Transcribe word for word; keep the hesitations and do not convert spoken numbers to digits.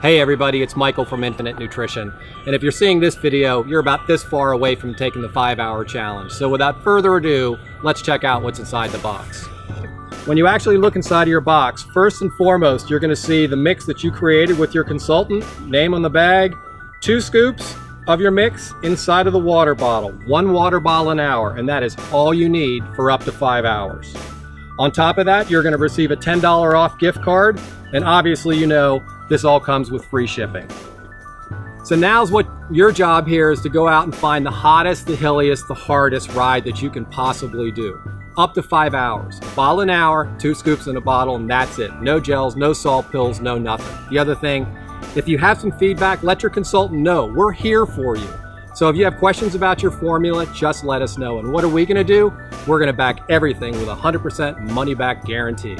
Hey everybody, it's Michael from INFINIT Nutrition, and if you're seeing this video, you're about this far away from taking the five hour challenge. So without further ado, let's check out what's inside the box. When you actually look inside of your box, first and foremost, you're going to see the mix that you created with your consultant, name on the bag, two scoops of your mix inside of the water bottle, one water bottle an hour, and that is all you need for up to five hours. On top of that, you're going to receive a ten dollar off gift card, and obviously you know this all comes with free shipping. So now's what your job here is to go out and find the hottest, the hilliest, the hardest ride that you can possibly do. Up to five hours, a bottle an hour, two scoops in a bottle, and that's it. No gels, no salt pills, no nothing. The other thing, if you have some feedback, let your consultant know. We're here for you. So if you have questions about your formula, just let us know. And what are we gonna do? We're gonna back everything with a one hundred percent money back guarantee.